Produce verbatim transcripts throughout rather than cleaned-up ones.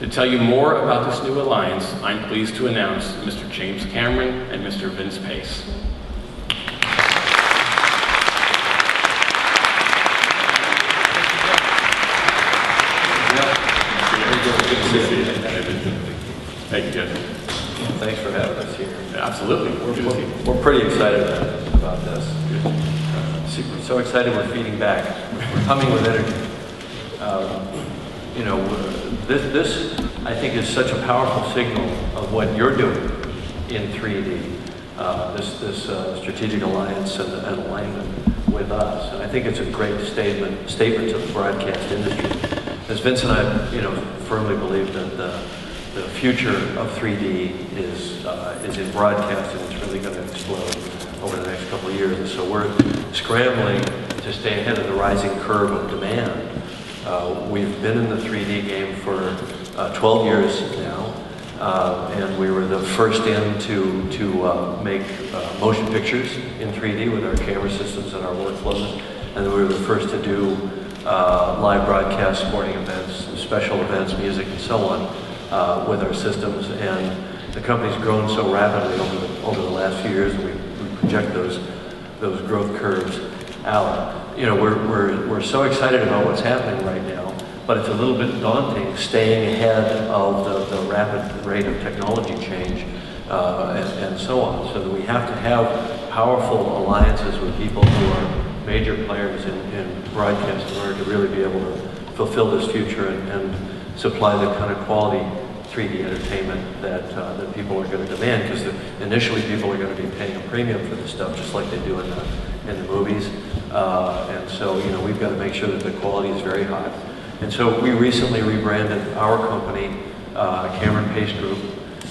To tell you more about this new alliance, I'm pleased to announce Mister James Cameron and Mister Vince Pace. Thank you, Judge. Well, thanks for having us here. Absolutely. We're, we're, we're pretty excited about this. Uh, super, so excited we're feeding back. We're humming with energy. Um, you know, this, this, I think, is such a powerful signal of what you're doing in three D, uh, this, this uh, strategic alliance and, and alignment with us. And I think it's a great statement, statement to the broadcast industry. As Vince and I, you know, firmly believe that the, the future of three D is uh, is in broadcast, and it's really going to explode over the next couple of years. And so we're scrambling to stay ahead of the rising curve of demand. Uh, we've been in the three D game for uh, twelve years now, uh, and we were the first in to to uh, make uh, motion pictures in three D with our camera systems and our workflows, and we were the first to do. Uh, live broadcasts, sporting events, special events, music, and so on uh, with our systems. And the company's grown so rapidly over the, over the last few years, we, we project those those growth curves out. You know, we're, we're, we're so excited about what's happening right now, but it's a little bit daunting staying ahead of the, the rapid rate of technology change uh, and, and so on. So that we have to have powerful alliances with people who are major players in, in broadcast in order to really be able to fulfill this future and, and supply the kind of quality three D entertainment that, uh, that people are going to demand, because initially people are going to be paying a premium for this stuff, just like they do in the, in the movies. Uh, and so, you know, we've got to make sure that the quality is very high. And so we recently rebranded our company, uh, Cameron Pace Group,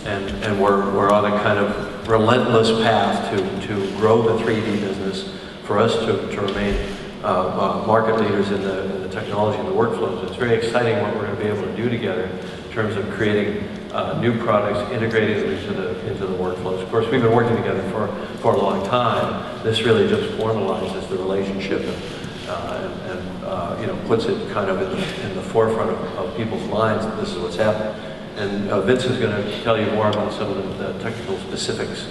and, and we're, we're on a kind of relentless path to, to grow the three D business. For us to, to remain uh, uh, market leaders in the, in the technology and the workflows. It's very exciting what we're going to be able to do together in terms of creating uh, new products, integrating them into the, into the workflows. Of course, we've been working together for, for a long time. This really just formalizes the relationship and, uh, and, and uh, you know, puts it kind of in the, in the forefront of, of people's minds that this is what's happening. And uh, Vince is going to tell you more about some of the, the technical specifics.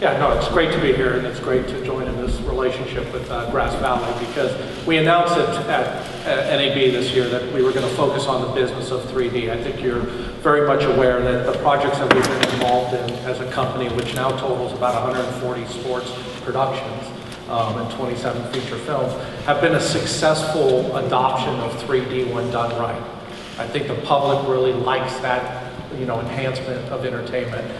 Yeah, no, it's great to be here, and it's great to join in this relationship with uh, Grass Valley, because we announced it at, at N A B this year that we were going to focus on the business of three D. I think you're very much aware that the projects that we've been involved in as a company, which now totals about one hundred forty sports productions um, and twenty-seven feature films, have been a successful adoption of three D when done right. I think the public really likes that, you know, enhancement of entertainment.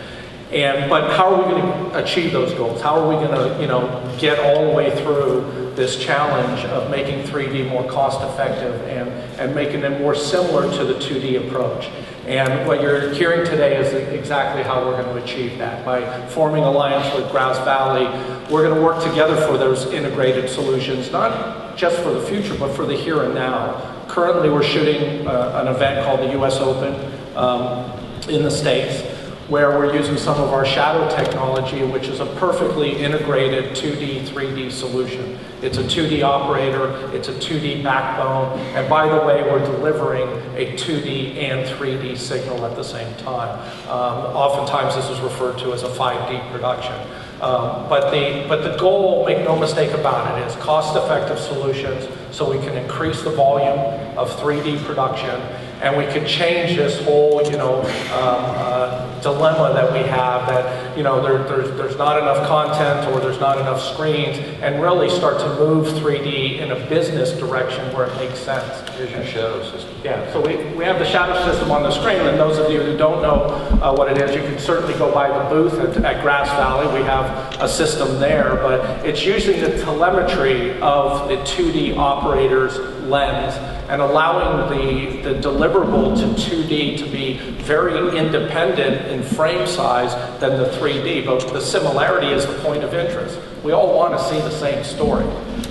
And, but how are we going to achieve those goals? How are we going to, you know, get all the way through this challenge of making three D more cost effective and, and making them more similar to the two D approach? And what you're hearing today is exactly how we're going to achieve that. By forming alliance with Grass Valley, we're going to work together for those integrated solutions, not just for the future, but for the here and now. Currently, we're shooting uh, an event called the U S Open um, in the States, where we're using some of our shadow technology, which is a perfectly integrated two D, three D solution. It's a two D operator, it's a two D backbone, and by the way, we're delivering a two D and three D signal at the same time. Um, oftentimes this is referred to as a five D production. Um, but, the, but the goal, make no mistake about it, is cost-effective solutions so we can increase the volume of three D production, and we can change this whole, you know, um, uh, dilemma that we have that, you know, there, there's, there's not enough content or there's not enough screens, and really start to move three D in a business direction where it makes sense. Here's your shadow system. Yeah, so we, we have the shadow system on the screen, and those of you who don't know uh, what it is, you can certainly go by the booth at, at Grass Valley. We have a system there, but it's using the telemetry of the two D operator's lens and allowing the, the deliverable to two D to be very independent in frame size than the three D, but the similarity is the point of interest. We all want to see the same story.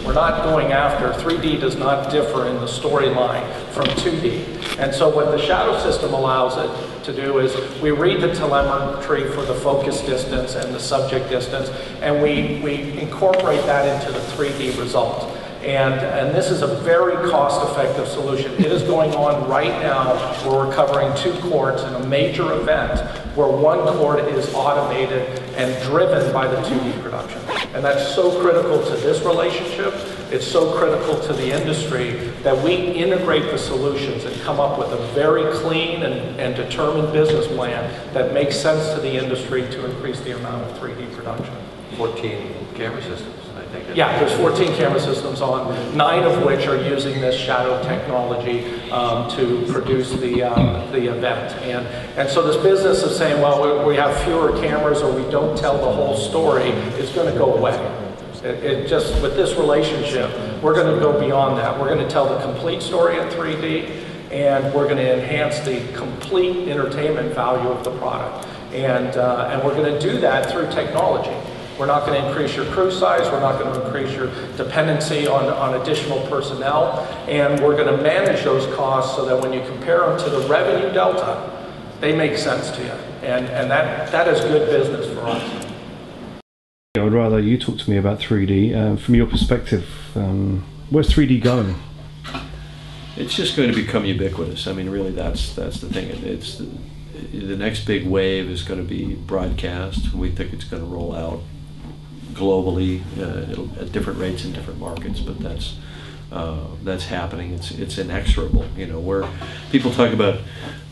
We're not going after, three D does not differ in the storyline from two D. And so what the shadow system allows it to do is we read the telemetry for the focus distance and the subject distance, and we, we incorporate that into the three D result. And, and this is a very cost-effective solution. It is going on right now where we're covering two courts in a major event where one court is automated and driven by the two D production. And that's so critical to this relationship. It's so critical to the industry that we integrate the solutions and come up with a very clean and, and determined business plan that makes sense to the industry to increase the amount of three D production. fourteen camera systems. Yeah, there's fourteen camera systems on, nine of which are using this shadow technology um, to produce the, um, the event. And, and so this business of saying, well, we, we have fewer cameras or we don't tell the whole story, it's going to go away. It, it just, with this relationship, we're going to go beyond that. We're going to tell the complete story in three D, and we're going to enhance the complete entertainment value of the product. And, uh, and we're going to do that through technology. We're not going to increase your crew size, we're not going to increase your dependency on, on additional personnel, and we're going to manage those costs so that when you compare them to the revenue delta, they make sense to you. And, and that, that is good business for us. I would rather you talk to me about three D. Uh, from your perspective, um, where's three D going? It's just going to become ubiquitous. I mean, really, that's, that's the thing. It's the, the next big wave is going to be broadcast. We think it's going to roll out globally, uh, it'll, at different rates in different markets, but that's uh, that's happening. It's it's inexorable. You know, where people talk about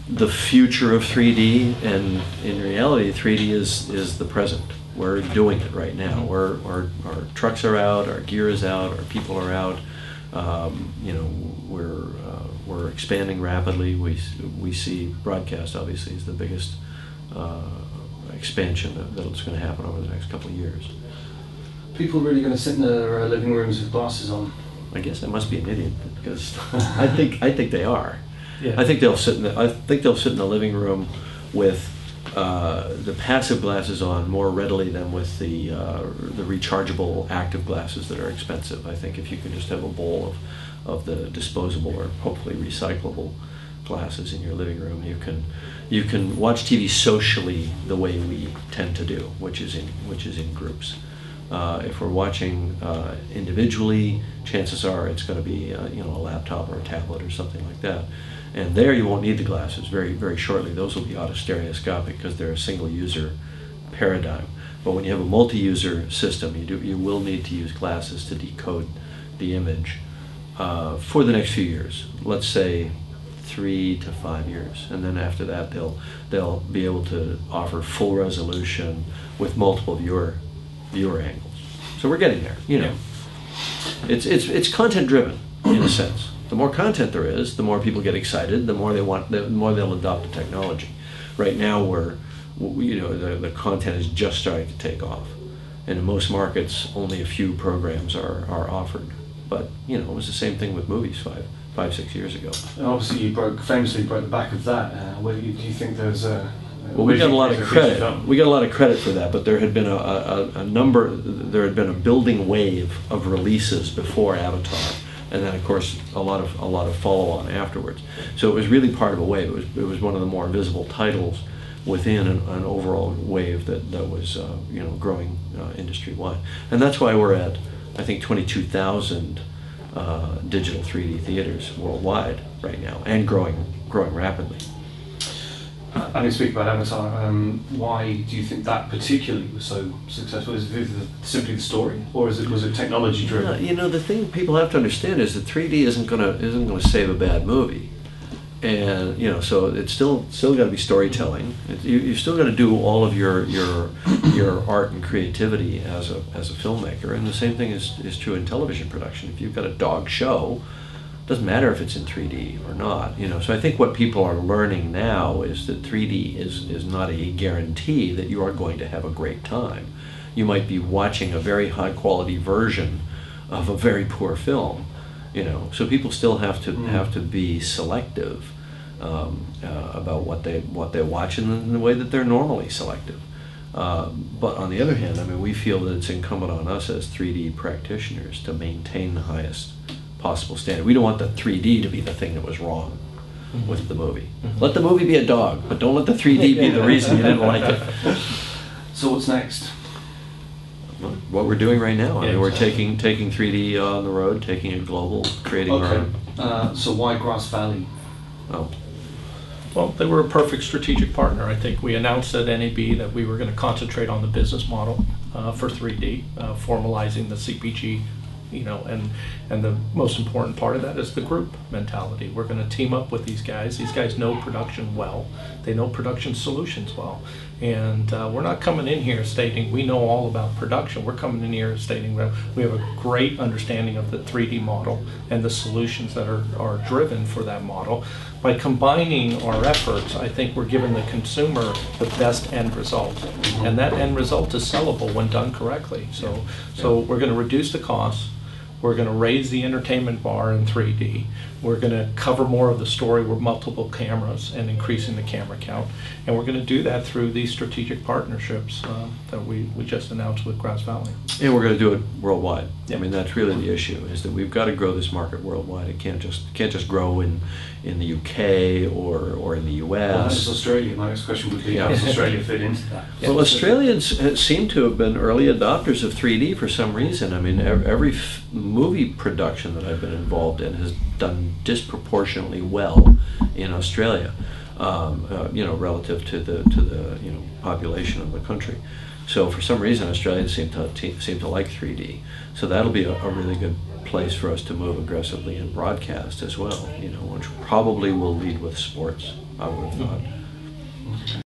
the future of three D, and in reality, three D is is the present. We're doing it right now. We're, our our trucks are out, our gear is out, our people are out. Um, you know, we're uh, we're expanding rapidly. We we see broadcast obviously is the biggest uh, expansion that, that's going to happen over the next couple of years. People really going to sit in their uh, living rooms with glasses on? I guess I must be an idiot because I think I think they are. Yeah. I think they'll sit in the I think they'll sit in the living room with uh, the passive glasses on more readily than with the uh, the rechargeable active glasses that are expensive. I think if you can just have a bowl of of the disposable or hopefully recyclable glasses in your living room, you can you can watch T V socially the way we tend to do, which is in which is in groups. Uh, if we're watching uh, individually, chances are it's going to be uh, you know a laptop or a tablet or something like that, and there you won't need the glasses very very shortly. Those will be autostereoscopic because they're a single user paradigm. But when you have a multi-user system, you do you will need to use glasses to decode the image uh, for the next few years. Let's say three to five years, and then after that they'll they'll be able to offer full resolution with multiple viewer. viewer angles. So we're getting there, you know. Yeah. It's it's it's content driven in a sense. The more content there is, the more people get excited, the more they want the more they'll adopt the technology. Right now we're you know the, the content is just starting to take off. And in most markets only a few programs are, are offered. But you know, it was the same thing with movies five five, six years ago. And obviously you broke famously broke the back of that. Uh, where you, do you think there's a Well, we got a lot of credit. We got a lot of credit for that, but there had been a, a, a number. There had been a building wave of releases before Avatar, and then of course a lot of a lot of follow-on afterwards. So it was really part of a wave. It was it was one of the more visible titles within an, an overall wave that that was uh, you know growing uh, industry-wide, and that's why we're at I think twenty-two thousand uh, digital three D theaters worldwide right now, and growing growing rapidly. And you speak about Avatar, um, why do you think that particularly was so successful? Is it simply the story, or is it was it technology driven? Yeah, you know, the thing people have to understand is that three D isn't gonna isn't gonna save a bad movie, and you know, so it's still still got to be storytelling. It, you you still got to do all of your your your art and creativity as a as a filmmaker, and the same thing is is true in television production. If you've got a dog show, doesn't matter if it's in three D or not, you know. So I think what people are learning now is that three D is, is not a guarantee that you are going to have a great time. You might be watching a very high quality version of a very poor film, you know. So people still have to mm. have to be selective um, uh, about what they what they watch in the way that they're normally selective. Uh, but on the other hand, I mean, we feel that it's incumbent on us as three D practitioners to maintain the highest possible standard. We don't want the three D to be the thing that was wrong mm-hmm. with the movie. Mm-hmm. Let the movie be a dog, but don't let the three D be the reason you didn't like it. So what's next? what we're doing right now. I yeah, mean, we're exactly. taking taking three D on the road, taking it global, creating okay. our own. Uh, so why Grass Valley? Oh. Well, they were a perfect strategic partner. I think we announced at N A B that we were going to concentrate on the business model uh, for three D, uh, formalizing the C P G, you know, and and the most important part of that is the group mentality. We're going to team up with these guys. These guys know production well. They know production solutions well. And uh, we're not coming in here stating we know all about production. We're coming in here stating that we have a great understanding of the three D model and the solutions that are, are driven for that model. By combining our efforts, I think we're giving the consumer the best end result. And that end result is sellable when done correctly. So, so we're going to reduce the costs. We're going to raise the entertainment bar in three D. We're going to cover more of the story with multiple cameras and increasing the camera count. And we're going to do that through these strategic partnerships uh, that we, we just announced with Grass Valley. And we're going to do it worldwide. Yeah. I mean, that's really the issue, is that we've got to grow this market worldwide. It can't just can't just grow in, in the U K or, or in the U S. Well, how's Australia? My next question would be, yeah. how does Australia fit into that? Yeah. Well, Australians seem to have been early adopters of three D for some reason. I mean, every f movie production that I've been involved in has done disproportionately well in Australia, um, uh, you know, relative to the to the you know population of the country. So for some reason, Australians seem to seem to like three D. So that'll be a, a really good place for us to move aggressively in broadcast as well. You know, which probably will lead with sports, I would have thought.